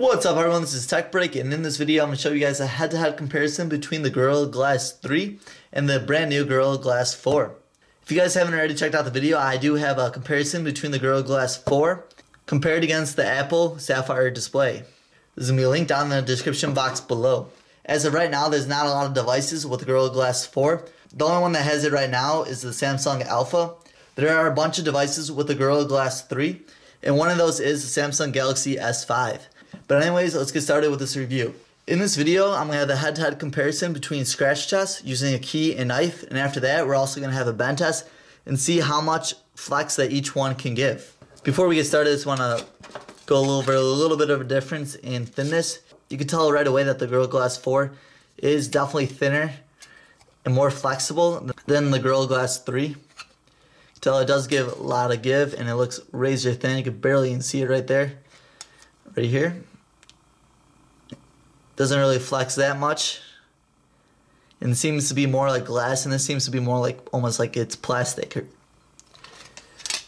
What's up everyone, this is TechBreak, and in this video I'm going to show you guys a head-to-head comparison between the Gorilla Glass 3 and the brand new Gorilla Glass 4. If you guys haven't already checked out the video, I do have a comparison between the Gorilla Glass 4 compared against the Apple Sapphire display. This is going to be linked down in the description box below. As of right now, there's not a lot of devices with the Gorilla Glass 4. The only one that has it right now is the Samsung Alpha. There are a bunch of devices with the Gorilla Glass 3, and one of those is the Samsung Galaxy S5. But anyways, let's get started with this review. In this video, I'm going to have the head-to-head comparison between scratch tests using a key and knife, and after that, we're also going to have a bend test and see how much flex that each one can give. Before we get started, I just want to go over a little bit of a difference in thinness. You can tell right away that the Gorilla Glass 4 is definitely thinner and more flexible than the Gorilla Glass 3. You can tell it does give a lot of give, and it looks razor thin. You can barely even see it right there, right here. Doesn't really flex that much, and seems to be more like glass, and this seems to be more like almost like it's plastic.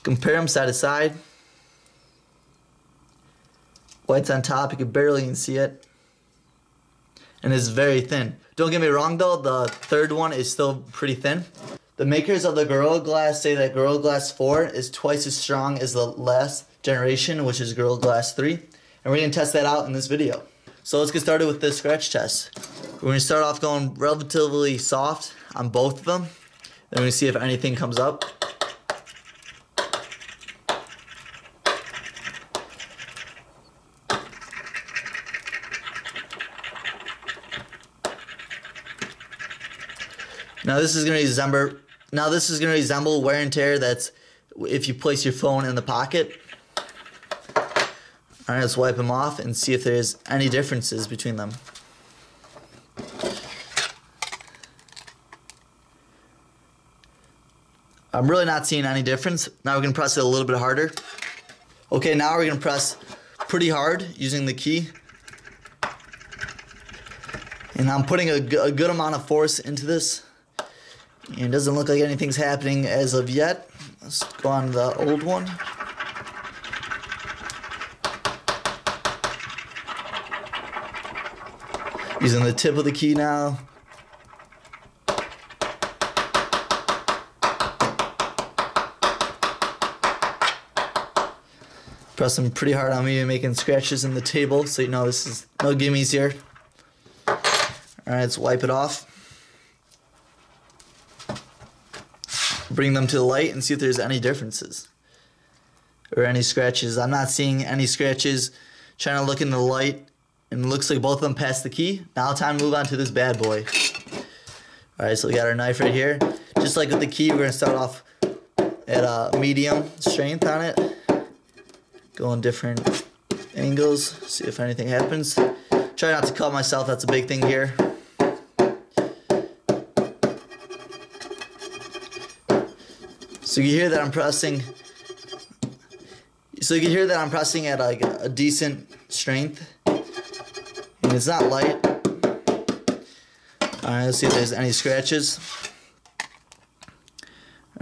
Compare them side to side. White's on top, you can barely even see it, and it's very thin. Don't get me wrong though, the third one is still pretty thin. The makers of the Gorilla Glass say that Gorilla Glass 4 is twice as strong as the last generation, which is Gorilla Glass 3, and we're going to test that out in this video. So let's get started with this scratch test. We're going to start off going relatively soft on both of them. Then we're going to see if anything comes up. Now this is going to resemble wear and tear. That's if you place your phone in the pocket. Alright, let's wipe them off and see if there's any differences between them. I'm really not seeing any difference. Now we're going to press it a little bit harder. Okay, now we're going to press pretty hard using the key. And I'm putting a good amount of force into this. And it doesn't look like anything's happening as of yet. Let's go on to the old one. Using the tip of the key now. Pressing pretty hard on me and making scratches in the table, so you know this is no gimmies here. Alright, let's wipe it off. Bring them to the light and see if there's any differences or any scratches. I'm not seeing any scratches. Trying to look in the light. And it looks like both of them passed the key. Now time to move on to this bad boy. Alright, so we got our knife right here. Just like with the key, we're going to start off at a medium strength on it. Go in different angles, see if anything happens. Try not to cut myself, that's a big thing here. So you hear that I'm pressing. So you can hear that I'm pressing at like a decent strength. It's not light. Alright, let's see if there's any scratches.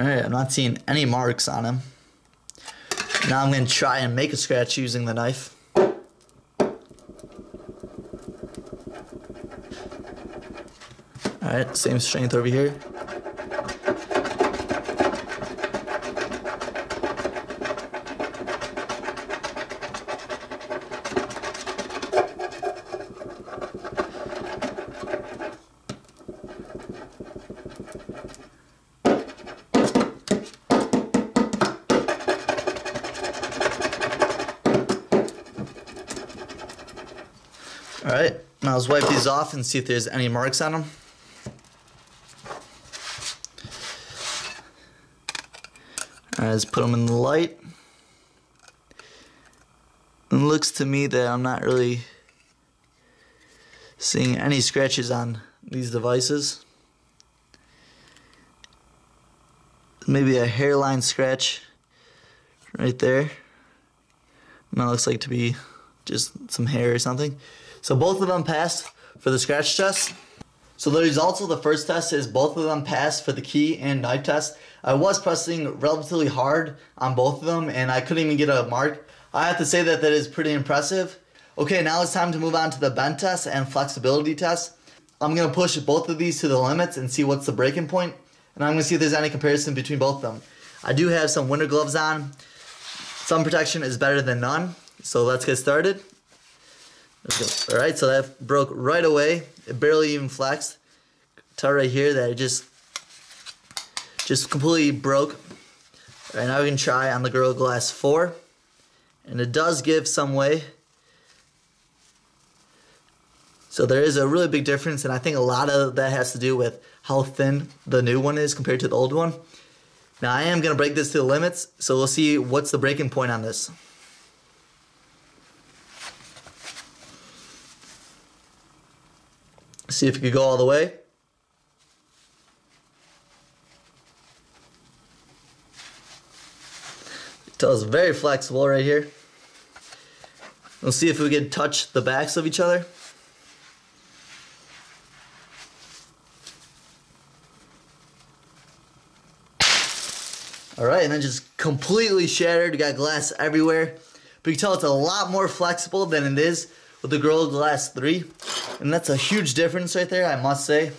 Alright, I'm not seeing any marks on him. Now I'm going to try and make a scratch using the knife. Alright, same strength over here. Alright, now let's wipe these off and see if there's any marks on them. Alright, let's put them in the light. It looks to me that I'm not really seeing any scratches on these devices. Maybe a hairline scratch right there. Now it looks like to be just some hair or something. So both of them passed for the scratch test. So the results of the first test is both of them passed for the key and knife test. I was pressing relatively hard on both of them and I couldn't even get a mark. I have to say that is pretty impressive. Okay, now it's time to move on to the bend test and flexibility test. I'm going to push both of these to the limits and see what's the breaking point, and I'm going to see if there's any comparison between both of them. I do have some winter gloves on. Some protection is better than none, so let's get started. Let's go. Alright, so that broke right away. It barely even flexed. Tell right here that it just completely broke. Alright, now we can try on the Gorilla Glass 4, and it does give some way. So there is a really big difference, and I think a lot of that has to do with how thin the new one is compared to the old one. Now I am going to break this to the limits, so we'll see what's the breaking point on this. See if you could go all the way. So it's very flexible right here. We'll see if we can touch the backs of each other. Alright, and then just completely shattered. You got glass everywhere. But you can tell it's a lot more flexible than it is with the Gorilla Glass 3. And that's a huge difference right there, I must say.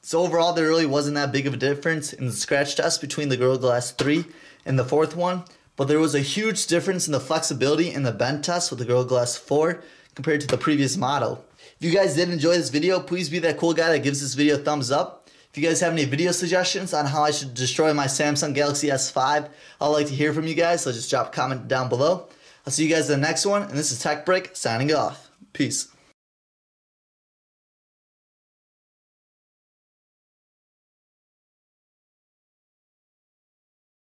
So overall, there really wasn't that big of a difference in the scratch test between the Gorilla Glass 3 and the fourth one. But there was a huge difference in the flexibility and the bend test with the Gorilla Glass 4 compared to the previous model. If you guys did enjoy this video, please be that cool guy that gives this video a thumbs up. If you guys have any video suggestions on how I should destroy my Samsung Galaxy S5, I'd like to hear from you guys, so just drop a comment down below. I'll see you guys in the next one, and this is TechBreak signing off. Peace.